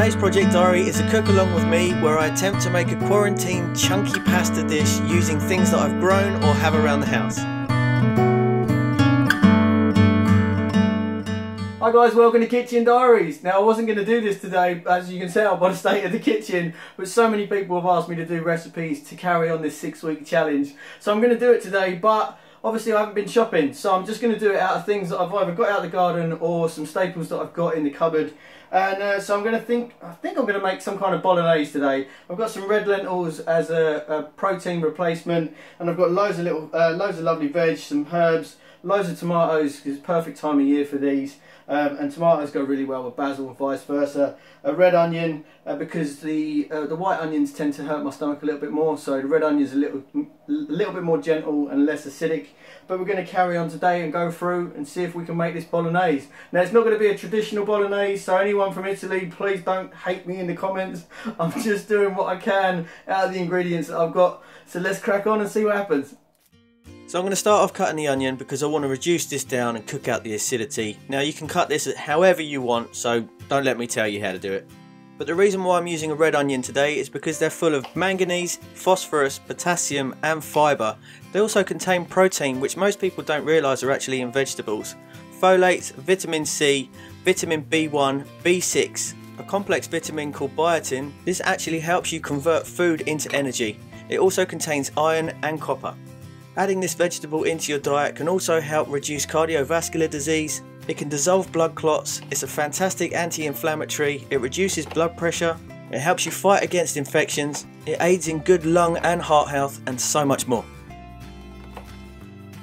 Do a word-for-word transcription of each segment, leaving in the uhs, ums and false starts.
Today's Project Diary is a cook along with me where I attempt to make a quarantine chunky pasta dish using things that I've grown or have around the house. Hi guys, welcome to Kitchen Diaries. Now I wasn't going to do this today, as you can tell by the state of the kitchen, but so many people have asked me to do recipes to carry on this six week challenge. So I'm going to do it today, but obviously I haven't been shopping, so I'm just going to do it out of things that I've either got out of the garden or some staples that I've got in the cupboard. And uh, so I'm going to think, I think I'm going to make some kind of bolognese today. I've got some red lentils as a, a protein replacement, and I've got loads of little, uh, loads of lovely veg, some herbs, loads of tomatoes, because it's perfect time of year for these. Um, and tomatoes go really well with basil and vice versa. A red onion, uh, because the uh, the white onions tend to hurt my stomach a little bit more, so the red onion's a little, little bit more gentle and less acidic. But we're going to carry on today and go through and see if we can make this bolognese. Now it's not going to be a traditional bolognese, so anyone from Italy, please don't hate me in the comments. I'm just doing what I can out of the ingredients that I've got. So let's crack on and see what happens. So I'm going to start off cutting the onion because I want to reduce this down and cook out the acidity. Now you can cut this however you want, so don't let me tell you how to do it. But the reason why I'm using a red onion today is because they're full of manganese, phosphorus, potassium and fibre. They also contain protein, which most people don't realise are actually in vegetables. Folates, vitamin C, vitamin B one, B six, a complex vitamin called biotin. This actually helps you convert food into energy. It also contains iron and copper. Adding this vegetable into your diet can also help reduce cardiovascular disease. It can dissolve blood clots. It's a fantastic anti-inflammatory. It reduces blood pressure. It helps you fight against infections. It aids in good lung and heart health, and so much more.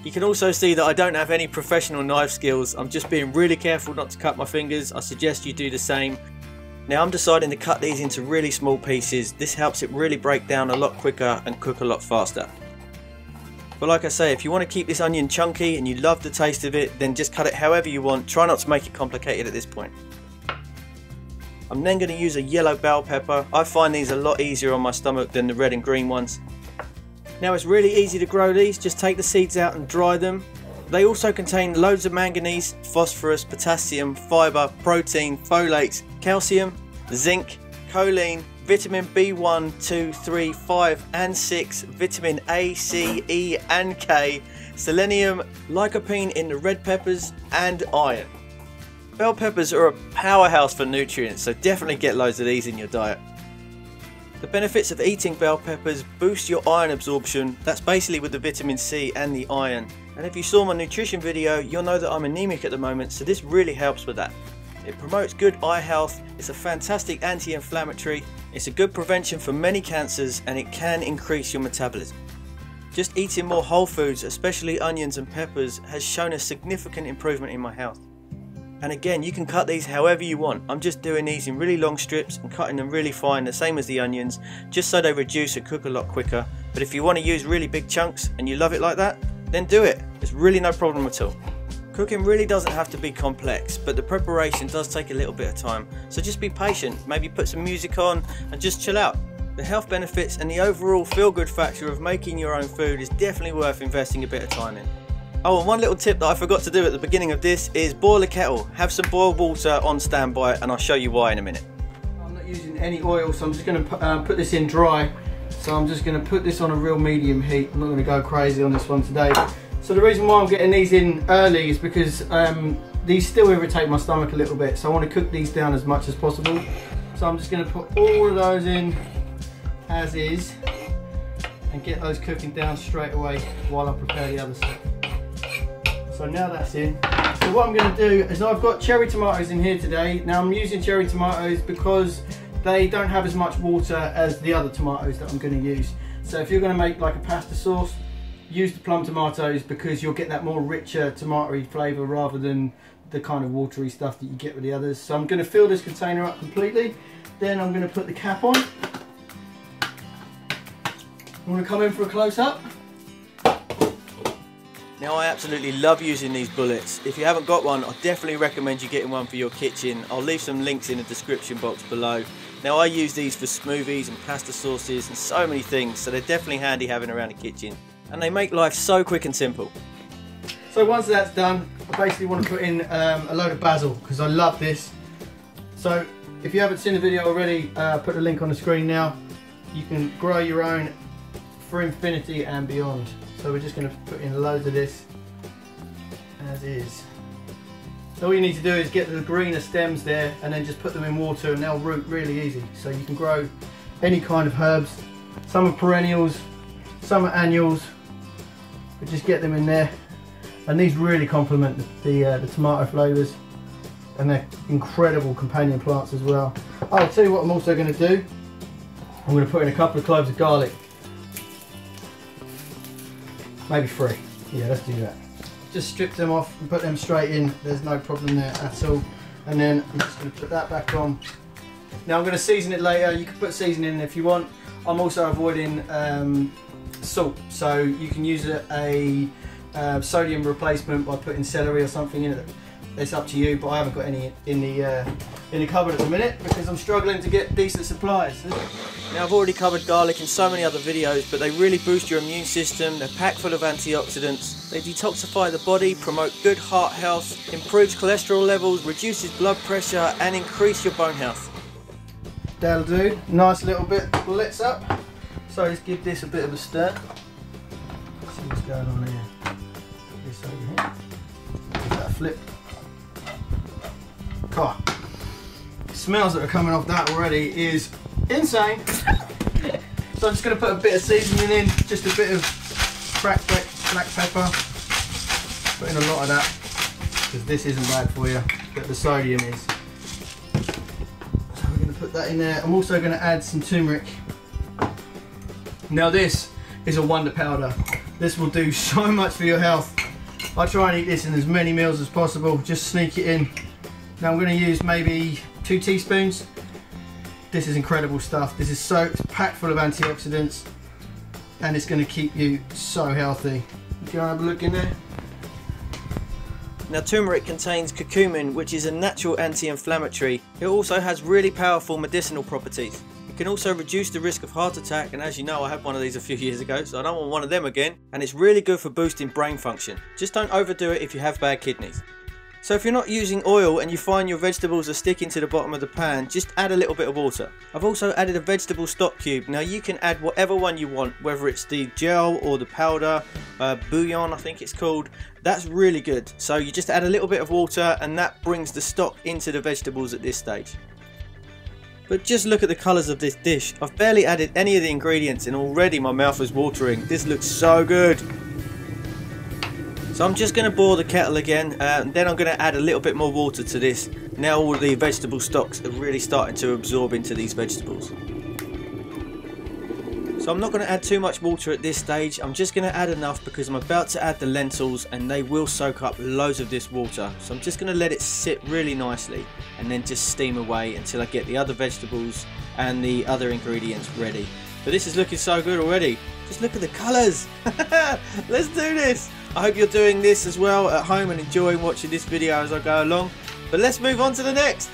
You can also see that I don't have any professional knife skills. I'm just being really careful not to cut my fingers. I suggest you do the same. Now I'm deciding to cut these into really small pieces. This helps it really break down a lot quicker and cook a lot faster. But like I say, if you want to keep this onion chunky and you love the taste of it, then just cut it however you want. Try not to make it complicated at this point. I'm then going to use a yellow bell pepper. I find these a lot easier on my stomach than the red and green ones. Now it's really easy to grow these. Just take the seeds out and dry them. They also contain loads of manganese, phosphorus, potassium, fibre, protein, folates, calcium, zinc, choline, vitamin B one, two, three, five and six, vitamin A, C, E and K, selenium, lycopene in the red peppers and iron. Bell peppers are a powerhouse for nutrients, so definitely get loads of these in your diet. The benefits of eating bell peppers boost your iron absorption. That's basically with the vitamin C and the iron. And if you saw my nutrition video, you'll know that I'm anemic at the moment, so this really helps with that. It promotes good eye health, it's a fantastic anti-inflammatory, it's a good prevention for many cancers, and it can increase your metabolism. Just eating more whole foods, especially onions and peppers, has shown a significant improvement in my health. And again, you can cut these however you want. I'm just doing these in really long strips and cutting them really fine, the same as the onions, just so they reduce and cook a lot quicker. But if you want to use really big chunks and you love it like that, then do it. It's really no problem at all. Cooking really doesn't have to be complex, but the preparation does take a little bit of time, so just be patient, maybe put some music on and just chill out. The health benefits and the overall feel-good factor of making your own food is definitely worth investing a bit of time in. Oh, and one little tip that I forgot to do at the beginning of this is boil a kettle. Have some boiled water on standby and I'll show you why in a minute. I'm not using any oil, so I'm just going to uh, put this in dry. So I'm just going to put this on a real medium heat. I'm not going to go crazy on this one today. So the reason why I'm getting these in early is because um, these still irritate my stomach a little bit, so I want to cook these down as much as possible. So I'm just going to put all of those in as is and get those cooking down straight away while I prepare the other stuff. So now that's in. So what I'm going to do is I've got cherry tomatoes in here today. Now I'm using cherry tomatoes because they don't have as much water as the other tomatoes that I'm going to use. So if you're going to make like a pasta sauce, use the plum tomatoes because you'll get that more richer tomatoey flavour rather than the kind of watery stuff that you get with the others. So I'm going to fill this container up completely, then I'm going to put the cap on. You want to come in for a close-up? Now I absolutely love using these bullets. If you haven't got one, I definitely recommend you getting one for your kitchen. I'll leave some links in the description box below. Now I use these for smoothies and pasta sauces and so many things, so they're definitely handy having around the kitchen. And they make life so quick and simple. So once that's done, I basically want to put in um, a load of basil because I love this. So If you haven't seen the video already, uh, put the link on the screen now. You can grow your own for infinity and beyond. So we're just going to put in loads of this as is. So all you need to do is get the greener stems there and then just put them in water and they'll root really easy. So you can grow any kind of herbs. Some are perennials, some are annuals, but just get them in there. And these really complement the, uh, the tomato flavours, and they're incredible companion plants as well. I'll tell you what I'm also going to do. I'm going to put in a couple of cloves of garlic. Maybe three. Yeah, let's do that. Just strip them off and put them straight in. There's no problem there at all. And then I'm just going to put that back on. Now I'm going to season it later. You can put seasoning in if you want. I'm also avoiding um, salt, so you can use a, a uh, sodium replacement by putting celery or something in it. It's up to you, but I haven't got any in the uh, in the cupboard at the minute because I'm struggling to get decent supplies. Now I've already covered garlic in so many other videos, but they really boost your immune system. They're packed full of antioxidants. They detoxify the body, promote good heart health, improves cholesterol levels, reduces blood pressure, and increase your bone health. That'll do. Nice little bit blitz up. So let's give this a bit of a stir. Let's see what's going on here. This over here. Give that a flip. God, the smells that are coming off that already is insane. So I'm just going to put a bit of seasoning in, just a bit of cracked black pepper. Put in a lot of that because this isn't bad for you, but the sodium is. So we're going to put that in there. I'm also going to add some turmeric. Now this is a wonder powder. This will do so much for your health. I try and eat this in as many meals as possible. Just sneak it in. Now I'm going to use maybe two teaspoons. This is incredible stuff. This is so packed full of antioxidants and it's going to keep you so healthy. If you want to have a look in there. Now turmeric contains curcumin, which is a natural anti-inflammatory. It also has really powerful medicinal properties. It can also reduce the risk of heart attack, and as you know I had one of these a few years ago, so I don't want one of them again. And it's really good for boosting brain function. Just don't overdo it if you have bad kidneys. So if you're not using oil and you find your vegetables are sticking to the bottom of the pan, just add a little bit of water. I've also added a vegetable stock cube. Now you can add whatever one you want, whether it's the gel or the powder, uh, bouillon I think it's called. That's really good. So you just add a little bit of water and that brings the stock into the vegetables at this stage. But just look at the colours of this dish. I've barely added any of the ingredients and already my mouth is watering. This looks so good. So I'm just going to boil the kettle again, uh, and then I'm going to add a little bit more water to this. Now all the vegetable stocks are really starting to absorb into these vegetables. So I'm not going to add too much water at this stage. I'm just going to add enough because I'm about to add the lentils and they will soak up loads of this water. So I'm just going to let it sit really nicely and then just steam away until I get the other vegetables and the other ingredients ready. But this is looking so good already. Just look at the colours. Let's do this. I hope you're doing this as well at home and enjoying watching this video as I go along. But let's move on to the next.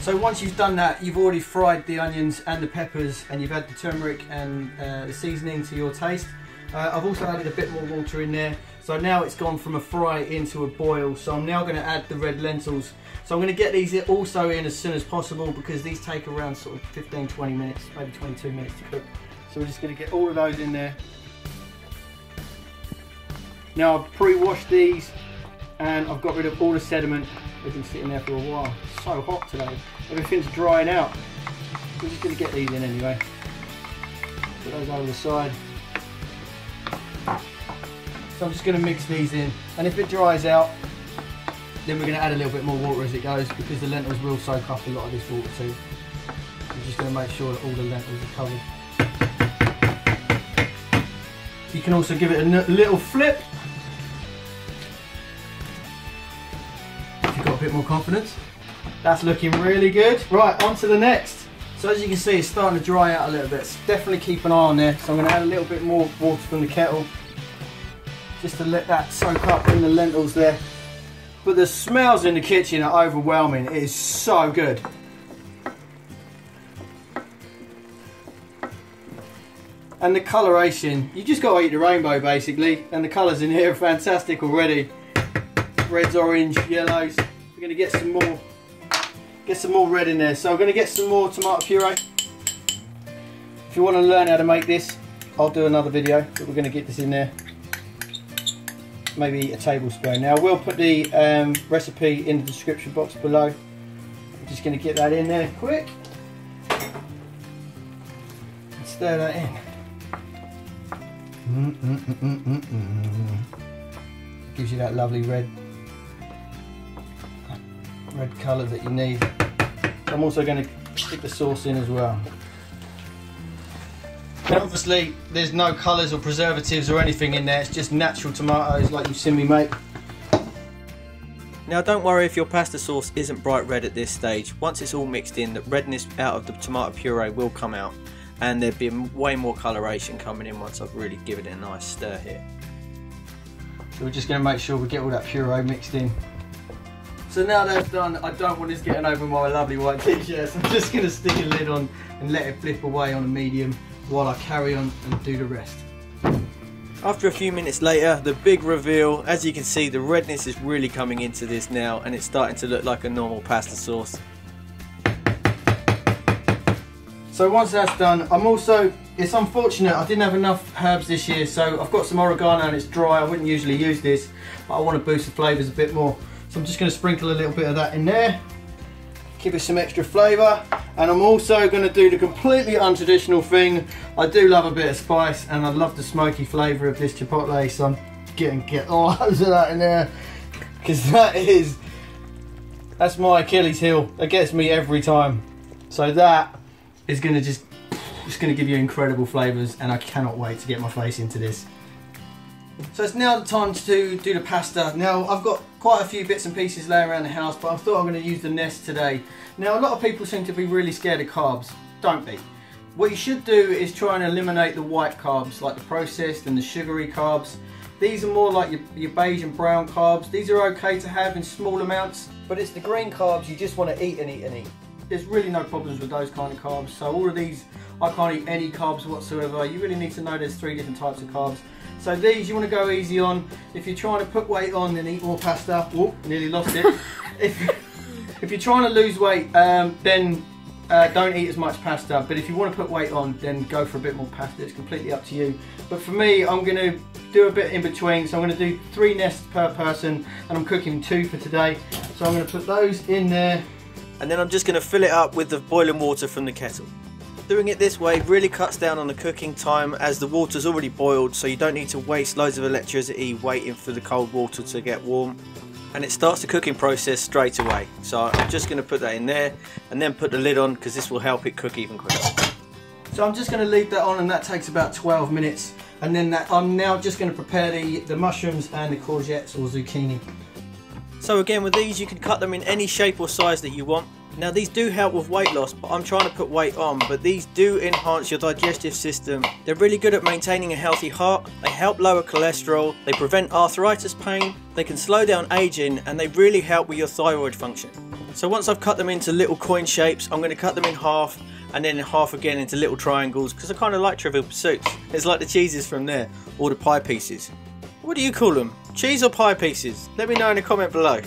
So once you've done that, you've already fried the onions and the peppers and you've added the turmeric and uh, the seasoning to your taste. Uh, I've also added a bit more water in there. So now it's gone from a fry into a boil. So I'm now going to add the red lentils. So I'm going to get these also in as soon as possible because these take around sort of fifteen to twenty minutes, maybe twenty-two minutes to cook. So we're just going to get all of those in there. Now I've pre-washed these and I've got rid of all the sediment. They've been sitting there for a while. It's so hot today. Everything's drying out. We're just going to get these in anyway. Put those over the side. So I'm just going to mix these in. And if it dries out, then we're going to add a little bit more water as it goes because the lentils will soak up a lot of this water too. I'm just going to make sure that all the lentils are covered. You can also give it a little flip if you've got a bit more confidence. That's looking really good. Right, on to the next. So as you can see, it's starting to dry out a little bit. So definitely keep an eye on there. So I'm going to add a little bit more water from the kettle just to let that soak up in the lentils there. But the smells in the kitchen are overwhelming. It is so good. And the coloration, you just gotta eat the rainbow basically, and the colours in here are fantastic already. Reds, orange, yellows. We're gonna get some more. Get some more red in there. So I'm going to get some more tomato puree. If you want to learn how to make this, I'll do another video, but we're going to get this in there. Maybe a tablespoon. Now, we'll put the um, recipe in the description box below. I'm just going to get that in there quick. And stir that in. Mm -mm -mm -mm -mm -mm. Gives you that lovely red red colour that you need. I'm also going to stick the sauce in as well. Now obviously there's no colours or preservatives or anything in there, it's just natural tomatoes like you've seen me make. Now don't worry if your pasta sauce isn't bright red at this stage. Once it's all mixed in, the redness out of the tomato puree will come out and there'll be way more coloration coming in once I've really given it a nice stir here. So we're just going to make sure we get all that puree mixed in. So now that's done, I don't want this getting over my lovely white t-shirt, so I'm just going to stick a lid on and let it flip away on a medium while I carry on and do the rest. After a few minutes later, the big reveal. As you can see, the redness is really coming into this now and it's starting to look like a normal pasta sauce. So once that's done, I'm also, it's unfortunate I didn't have enough herbs this year, so I've got some oregano and it's dry. I wouldn't usually use this, but I want to boost the flavours a bit more. So I'm just going to sprinkle a little bit of that in there, give it some extra flavour. And I'm also going to do the completely untraditional thing. I do love a bit of spice and I love the smoky flavour of this chipotle, so I'm getting get all loads of that in there, because that is, that's my Achilles heel. That gets me every time. So that is going to just, it's going to give you incredible flavours and I cannot wait to get my face into this. So it's now the time to do the pasta. Now I've got quite a few bits and pieces laying around the house, but I thought I'm going to use the nest today. Now a lot of people seem to be really scared of carbs, don't they? What you should do is try and eliminate the white carbs, like the processed and the sugary carbs. These are more like your, your beige and brown carbs. These are okay to have in small amounts, but it's the green carbs you just want to eat and eat and eat. There's really no problems with those kind of carbs. So all of these, I can't eat any carbs whatsoever. You really need to know there's three different types of carbs. So these you want to go easy on. If you're trying to put weight on, then eat more pasta. Whoop, nearly lost it. if, if you're trying to lose weight, um, then uh, don't eat as much pasta. But if you want to put weight on, then go for a bit more pasta. It's completely up to you. But for me, I'm going to do a bit in between. So I'm going to do three nests per person, and I'm cooking two for today. So I'm going to put those in there. And then I'm just going to fill it up with the boiling water from the kettle. Doing it this way really cuts down on the cooking time, as the water's already boiled, so you don't need to waste loads of electricity waiting for the cold water to get warm. And it starts the cooking process straight away. So I'm just going to put that in there and then put the lid on, because this will help it cook even quicker. So I'm just going to leave that on, and that takes about twelve minutes. And then that, I'm now just going to prepare the, the mushrooms and the courgettes or zucchini. So again, with these you can cut them in any shape or size that you want. Now these do help with weight loss, but I'm trying to put weight on, but these do enhance your digestive system. They're really good at maintaining a healthy heart, they help lower cholesterol, they prevent arthritis pain, they can slow down aging, and they really help with your thyroid function. So once I've cut them into little coin shapes, I'm going to cut them in half, and then in half again into little triangles, because I kind of like Trivial Pursuits. It's like the cheeses from there, or the pie pieces. What do you call them? Cheese or pie pieces? Let me know in the comment below.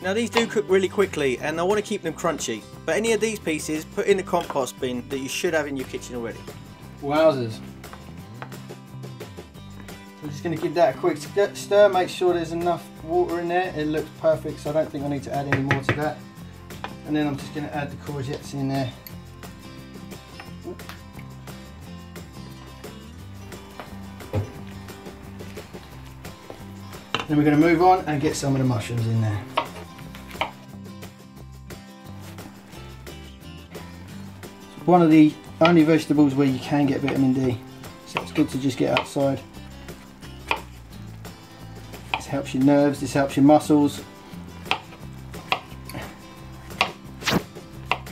Now these do cook really quickly and I want to keep them crunchy, but any of these pieces put in the compost bin that you should have in your kitchen already. Wowzers. I'm just going to give that a quick stir, make sure there's enough water in there. It looks perfect, so I don't think I need to add any more to that. And then I'm just going to add the courgettes in there. Then we're going to move on and get some of the mushrooms in there. One of the only vegetables where you can get vitamin D, so it's good to just get outside. This helps your nerves, this helps your muscles.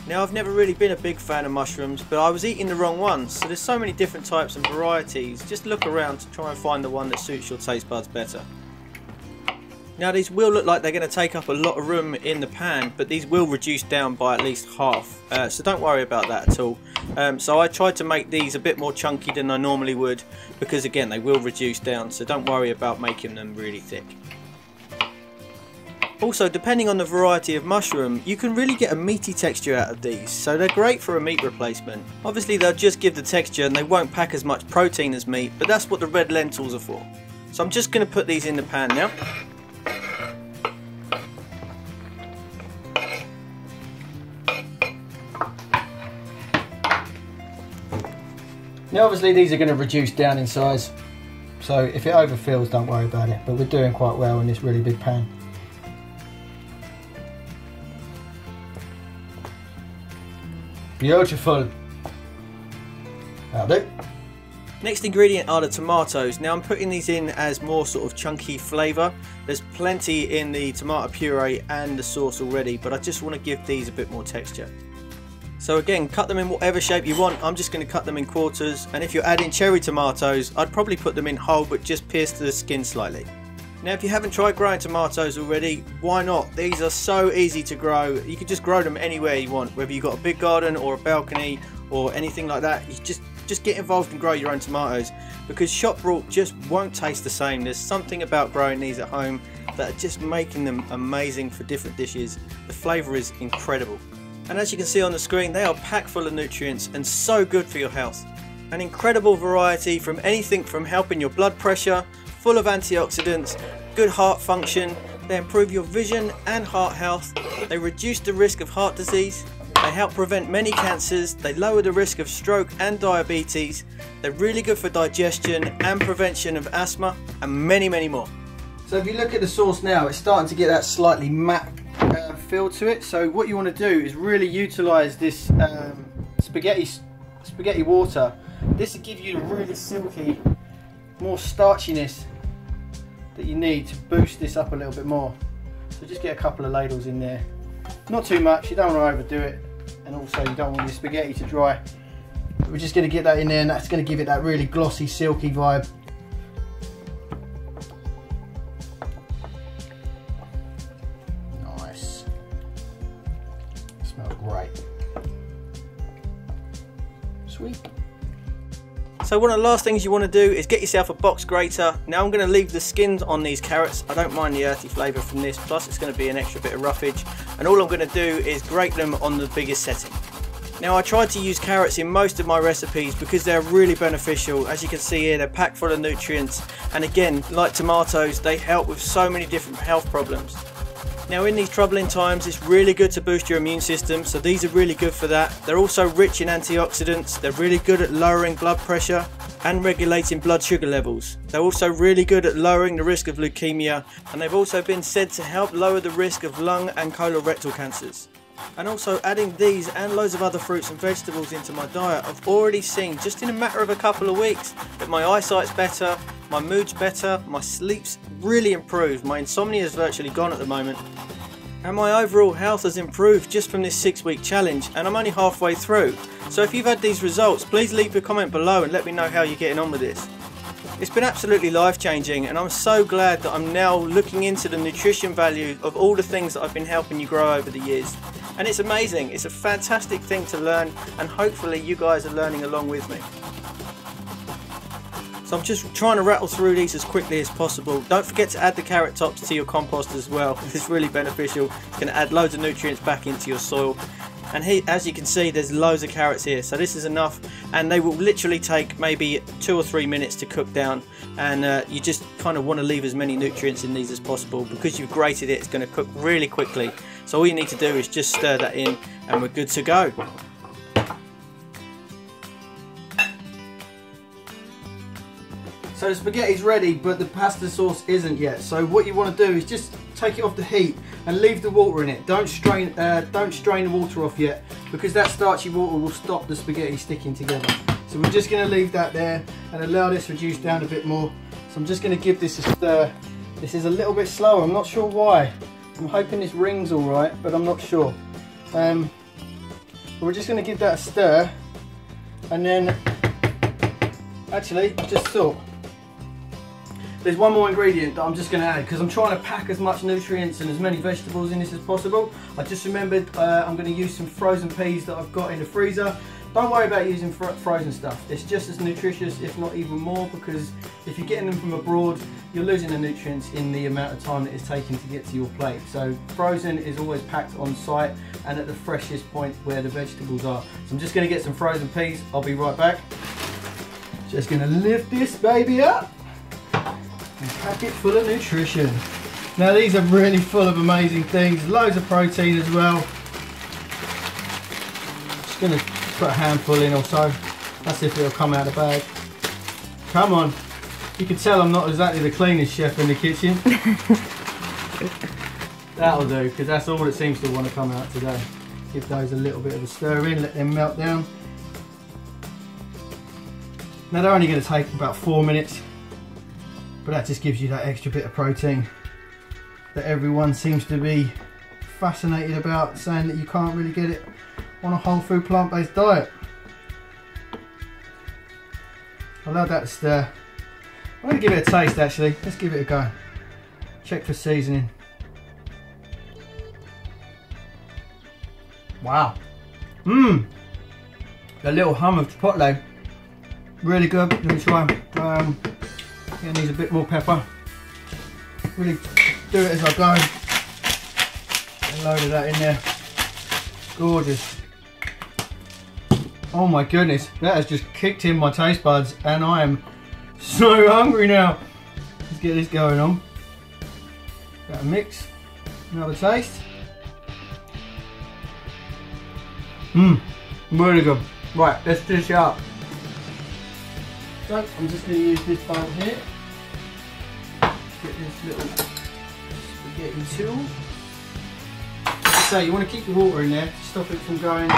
Now I've never really been a big fan of mushrooms, but I was eating the wrong ones, so there's so many different types and varieties. Just look around to try and find the one that suits your taste buds better. Now these will look like they're going to take up a lot of room in the pan, but these will reduce down by at least half, uh, so don't worry about that at all. Um, so I tried to make these a bit more chunky than I normally would, because again they will reduce down, so don't worry about making them really thick. Also, depending on the variety of mushroom, you can really get a meaty texture out of these, so they're great for a meat replacement. Obviously they'll just give the texture and they won't pack as much protein as meat, but that's what the red lentils are for. So I'm just going to put these in the pan now. Now obviously these are going to reduce down in size, so if it overfills don't worry about it, but we're doing quite well in this really big pan. Beautiful. That'll do. Next ingredient are the tomatoes. Now I'm putting these in as more sort of chunky flavour. There's plenty in the tomato puree and the sauce already, but I just want to give these a bit more texture. So again, cut them in whatever shape you want. I'm just going to cut them in quarters, and if you're adding cherry tomatoes, I'd probably put them in whole but just pierce the skin slightly. Now if you haven't tried growing tomatoes already, why not? These are so easy to grow. You can just grow them anywhere you want, whether you've got a big garden or a balcony or anything like that. You just, just get involved and grow your own tomatoes, because shop bought just won't taste the same. There's something about growing these at home that are just making them amazing for different dishes. The flavour is incredible. And as you can see on the screen, they are packed full of nutrients and so good for your health. An incredible variety, from anything from helping your blood pressure, full of antioxidants, good heart function, they improve your vision and heart health, they reduce the risk of heart disease, they help prevent many cancers, they lower the risk of stroke and diabetes, they're really good for digestion and prevention of asthma, and many, many more. So if you look at the sauce now, it's starting to get that slightly matte Uh, feel to it, so what you want to do is really utilize this um, spaghetti spaghetti water. This will give you the really silky, more starchiness that you need to boost this up a little bit more. So just get a couple of ladles in there, not too much, you don't want to overdo it, and also you don't want your spaghetti to dry. But we're just going to get that in there, and that's going to give it that really glossy, silky vibe. Sweet. So one of the last things you want to do is get yourself a box grater. Now I'm going to leave the skins on these carrots. I don't mind the earthy flavour from this, plus it's going to be an extra bit of roughage, and all I'm going to do is grate them on the biggest setting. Now I try to use carrots in most of my recipes because they're really beneficial. As you can see here, they're packed full of nutrients, and again, like tomatoes, they help with so many different health problems. Now in these troubling times, it's really good to boost your immune system, so these are really good for that. They're also rich in antioxidants, they're really good at lowering blood pressure and regulating blood sugar levels. They're also really good at lowering the risk of leukemia, and they've also been said to help lower the risk of lung and colorectal cancers. And also adding these and loads of other fruits and vegetables into my diet, I've already seen just in a matter of a couple of weeks that my eyesight's better, my mood's better, my sleep's really improved, my insomnia is virtually gone at the moment, and my overall health has improved just from this six week challenge, and I'm only halfway through. So if you've had these results, please leave a comment below and let me know how you're getting on with this. It's been absolutely life-changing, and I'm so glad that I'm now looking into the nutrition value of all the things that I've been helping you grow over the years. And it's amazing, it's a fantastic thing to learn, and hopefully you guys are learning along with me. So I'm just trying to rattle through these as quickly as possible. Don't forget to add the carrot tops to your compost as well, it's really beneficial. It's going to add loads of nutrients back into your soil. And here, as you can see, there's loads of carrots here, so this is enough, and they will literally take maybe two or three minutes to cook down, and uh, you just kind of want to leave as many nutrients in these as possible. Because you've grated it, it's going to cook really quickly, so all you need to do is just stir that in and we're good to go. So the spaghetti's ready, but the pasta sauce isn't yet, so what you want to do is just take it off the heat and leave the water in it. Don't strain, uh, don't strain the water off yet, because that starchy water will stop the spaghetti sticking together. So we're just going to leave that there and allow this to reduce down a bit more. So I'm just going to give this a stir. This is a little bit slow, I'm not sure why. I'm hoping this rings alright, but I'm not sure. Um, we're just going to give that a stir, and then actually I just thought, there's one more ingredient that I'm just going to add, because I'm trying to pack as much nutrients and as many vegetables in this as possible. I just remembered uh, I'm going to use some frozen peas that I've got in the freezer. Don't worry about using fr frozen stuff, it's just as nutritious, if not even more, because if you're getting them from abroad, you're losing the nutrients in the amount of time that it's taking to get to your plate. So frozen is always packed on site and at the freshest point where the vegetables are. So I'm just going to get some frozen peas. I'll be right back. Just going to lift this baby up and pack it full of nutrition. Now these are really full of amazing things, loads of protein as well. Just going to put a handful in or so. That's if it'll come out of the bag. Come on. You can tell I'm not exactly the cleanest chef in the kitchen. That'll do, because that's all that seems to want to come out today. Give those a little bit of a stir in, let them melt down. Now they're only going to take about four minutes, but that just gives you that extra bit of protein that everyone seems to be fascinated about, saying that you can't really get it on a whole food plant-based diet. Allow that to stir. I'm going to give it a taste actually, let's give it a go. Check for seasoning. Wow. Mmm. A little hum of chipotle. Really good, let me try. Um, yeah, it needs a bit more pepper. Really do it as I go. A load of that in there. Gorgeous. Oh my goodness, that has just kicked in my taste buds and I am so hungry now. Let's get this going on. Got a mix, another taste. Mmm, really good. Right, let's dish it up. So, I'm just going to use this bowl here. Get this little spaghetti tool. So, you want to keep your water in there to stop it from going.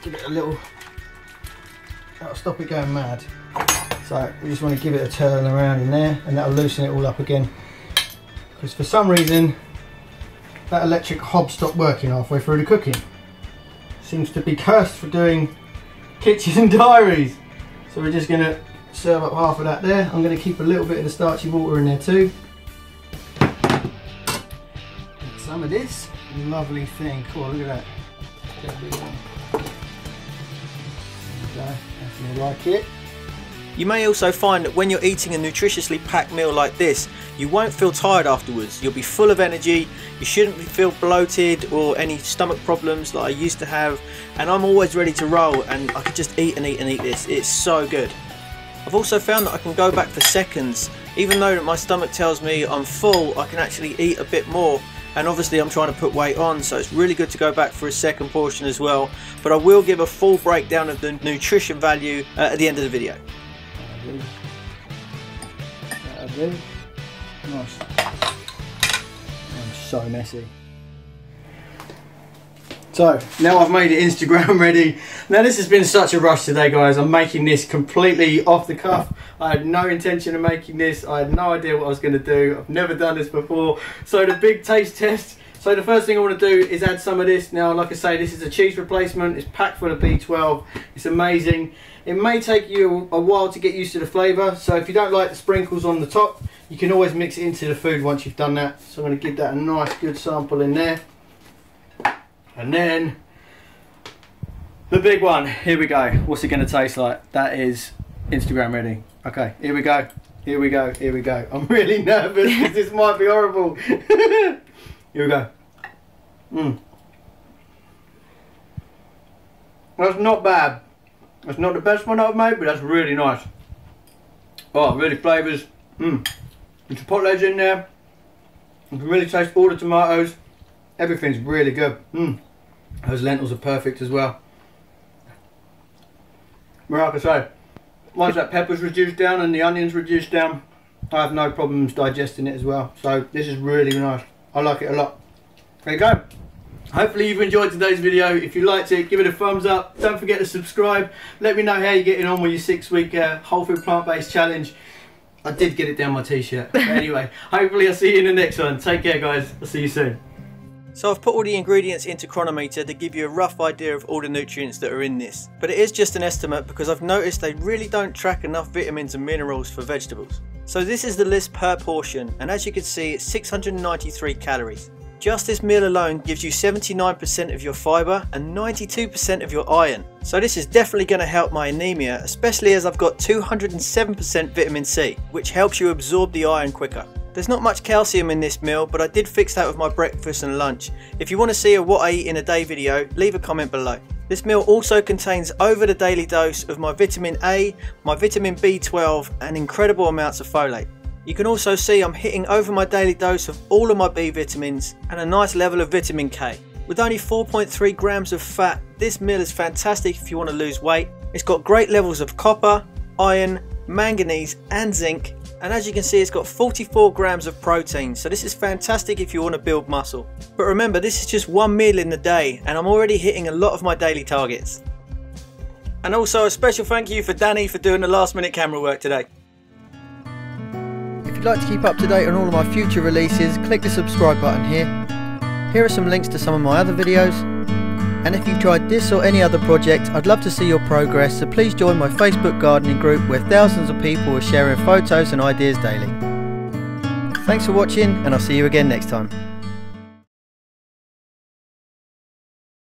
Give it a little, that'll stop it going mad. So we just want to give it a turn around in there and that'll loosen it all up again. Because for some reason, that electric hob stopped working halfway through the cooking. Seems to be cursed for doing Kitchen Diaries. So we're just going to serve up half of that there. I'm going to keep a little bit of the starchy water in there too. And some of this lovely thing. Cool, look at that. Like it. You may also find that when you're eating a nutritiously packed meal like this, you won't feel tired afterwards. You'll be full of energy, you shouldn't feel bloated or any stomach problems that I used to have, and I'm always ready to roll and I could just eat and eat and eat this. It's so good. I've also found that I can go back for seconds. Even though that my stomach tells me I'm full, I can actually eat a bit more. And obviously I'm trying to put weight on, so it's really good to go back for a second portion as well. But I will give a full breakdown of the nutrition value uh, at the end of the video. That'll do. That'll do. Nice. I'm so messy. So, now I've made it Instagram ready. Now this has been such a rush today, guys. I'm making this completely off the cuff. I had no intention of making this. I had no idea what I was going to do. I've never done this before. So the big taste test. So the first thing I want to do is add some of this. Now, like I say, this is a cheese replacement. It's packed full of B twelve. It's amazing. It may take you a while to get used to the flavour. So if you don't like the sprinkles on the top, you can always mix it into the food once you've done that. So I'm going to give that a nice good sample in there. And then, the big one, here we go. What's it gonna taste like? That is Instagram ready. Okay, here we go, here we go, here we go. I'm really nervous because this might be horrible. Here we go. Mm. That's not bad. That's not the best one I've made, but that's really nice. Oh, really flavours. Mm. The chipotle's in there. You can really taste all the tomatoes. Everything's really good. Mm. Those lentils are perfect as well. But like I say, once that pepper's reduced down and the onion's reduced down, I have no problems digesting it as well. So this is really nice. I like it a lot. There you go. Hopefully you've enjoyed today's video. If you liked it, give it a thumbs up. Don't forget to subscribe. Let me know how you're getting on with your six week uh, whole food plant-based challenge. I did get it down my t-shirt. Anyway, hopefully I'll see you in the next one. Take care, guys. I'll see you soon. So I've put all the ingredients into Cronometer to give you a rough idea of all the nutrients that are in this. But it is just an estimate because I've noticed they really don't track enough vitamins and minerals for vegetables. So this is the list per portion, and as you can see, it's six hundred ninety-three calories. Just this meal alone gives you seventy-nine percent of your fiber and ninety-two percent of your iron. So this is definitely going to help my anemia, especially as I've got two hundred seven percent vitamin C, which helps you absorb the iron quicker. There's not much calcium in this meal, but I did fix that with my breakfast and lunch. If you want to see a what I eat in a day video, leave a comment below. This meal also contains over the daily dose of my vitamin A, my vitamin B twelve and incredible amounts of folate. You can also see I'm hitting over my daily dose of all of my B vitamins and a nice level of vitamin K. With only four point three grams of fat, this meal is fantastic if you want to lose weight. It's got great levels of copper, iron, manganese and zinc, and as you can see it's got forty-four grams of protein, so this is fantastic if you want to build muscle. But remember, this is just one meal in the day and I'm already hitting a lot of my daily targets. And also a special thank you for Danny for doing the last minute camera work today. If you'd like to keep up to date on all of my future releases, click the subscribe button here. Here are some links to some of my other videos. And if you've tried this or any other project, I'd love to see your progress, so please join my Facebook gardening group where thousands of people are sharing photos and ideas daily. Thanks for watching and I'll see you again next time.